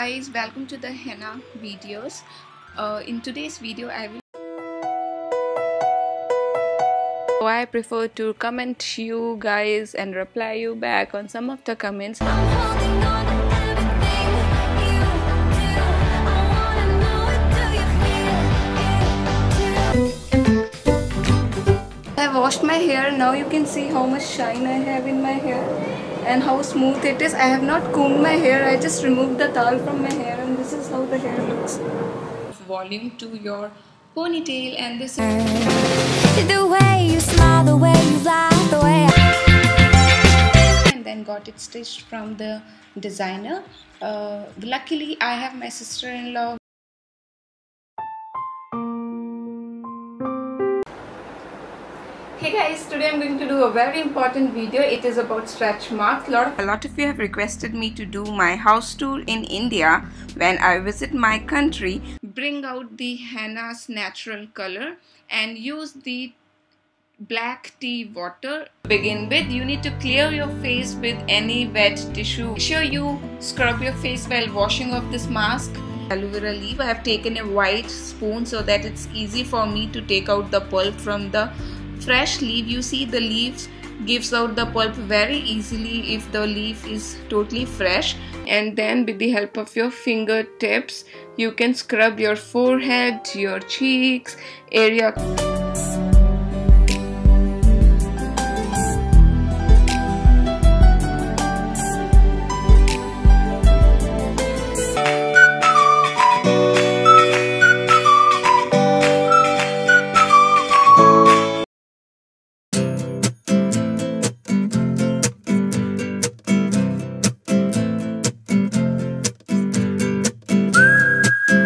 guys, welcome to the henna videos. In today's video I prefer to comment you guys and reply you back on some of the comments. I washed my hair. Now you can see how much shine I have in my hair and how smooth it is. I have not combed my hair, I just removed the towel from my hair, and this is how the hair looks. Volume to your ponytail, and this is the way you smile, the way you lie, the way I... And then got it stitched from the designer. Luckily I have my sister-in-law. Hey guys, today I'm going to do a very important video. It is about stretch marks. A lot of you have requested me to do my house tour in India when I visit my country. Bring out the henna's natural color and use the black tea water. To begin with, you need to clear your face with any wet tissue. Make sure you scrub your face while washing off this mask. Aloe vera leaf. I have taken a wide spoon so that it's easy for me to take out the pulp from the fresh leaf. You see, the leaves gives out the pulp very easily if the leaf is totally fresh. And then with the help of your fingertips you can scrub your forehead, your cheeks area.